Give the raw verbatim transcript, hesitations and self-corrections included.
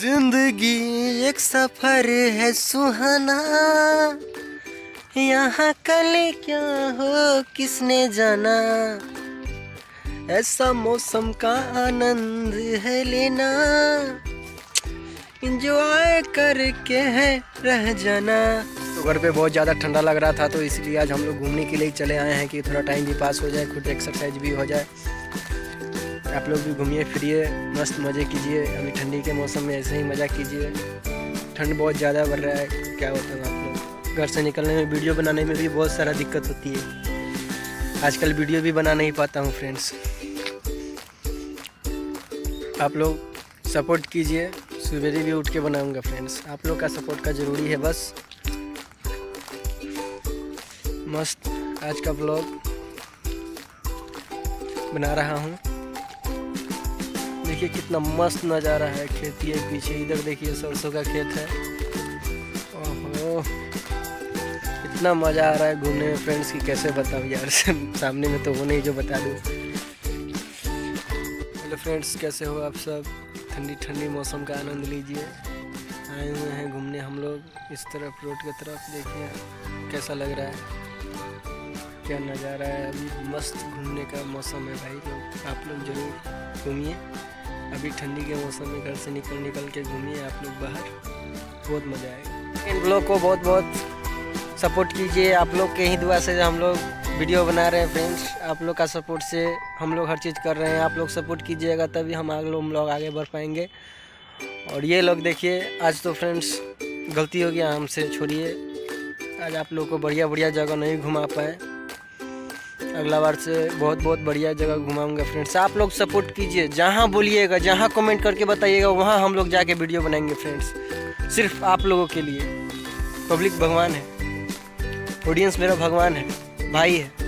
जिंदगी एक सफर है सुहाना, यहाँ कल क्या हो किसने जाना। ऐसा मौसम का आनंद है लेना, इंजॉय करके है रह जाना। तो घर पे बहुत ज़्यादा ठंडा लग रहा था, तो इसलिए आज हम लोग घूमने के लिए चले आए हैं कि थोड़ा टाइम भी पास हो जाए, खुद एक्सरसाइज भी हो जाए। आप लोग भी घूमिए फिरिए, मस्त मज़े कीजिए। अभी ठंडी के मौसम में ऐसे ही मज़ा कीजिए। ठंड बहुत ज़्यादा बढ़ रहा है, क्या होता है आप लोग। घर से निकलने में, वीडियो बनाने में भी बहुत सारा दिक्कत होती है। आजकल वीडियो भी बना नहीं पाता हूँ फ्रेंड्स। आप लोग सपोर्ट कीजिए, सुबह भी उठ के बनाऊँगा फ्रेंड्स। आप लोग का सपोर्ट का ज़रूरी है बस। मस्त आज का ब्लॉग बना रहा हूँ। देखिए कितना मस्त नज़ारा है, खेती है पीछे। इधर देखिए सरसों का खेत है। ओहो, इतना मज़ा आ रहा है घूमने में फ्रेंड्स कि कैसे बताऊँ यार। सामने में तो वो नहीं जो बता दूँ। हेलो फ्रेंड्स, कैसे हो आप सब। ठंडी ठंडी मौसम का आनंद लीजिए। आए हुए हैं घूमने हम लोग इस तरफ, रोड की तरफ। देखिए कैसा लग रहा है, क्या नज़ारा है। अभी मस्त घूमने का मौसम है भाई लोग। आप लोग जरूर घूमिए। अभी ठंडी के मौसम में घर से निकल निकल के घूमिए आप लोग बाहर, बहुत मज़ा आएगा। इन ब्लॉग को बहुत बहुत सपोर्ट कीजिए। आप लोग के ही दुआ से हम लोग वीडियो बना रहे हैं फ्रेंड्स। आप लोग का सपोर्ट से हम लोग हर चीज़ कर रहे हैं। आप लोग सपोर्ट कीजिएगा तभी हम आगे लोग लोग आगे बढ़ पाएंगे। और ये लोग देखिए, आज तो फ्रेंड्स गलती हो गया हमसे, छोड़िए। आज आप लोग को बढ़िया बढ़िया जगह नहीं घुमा पाए। अगला बार से बहुत बहुत बढ़िया जगह घुमाऊंगा फ्रेंड्स। आप लोग सपोर्ट कीजिए। जहाँ बोलिएगा, जहाँ कमेंट करके बताइएगा, वहाँ हम लोग जाके वीडियो बनाएंगे फ्रेंड्स। सिर्फ आप लोगों के लिए। पब्लिक भगवान है, ऑडियंस मेरा भगवान है, भाई है।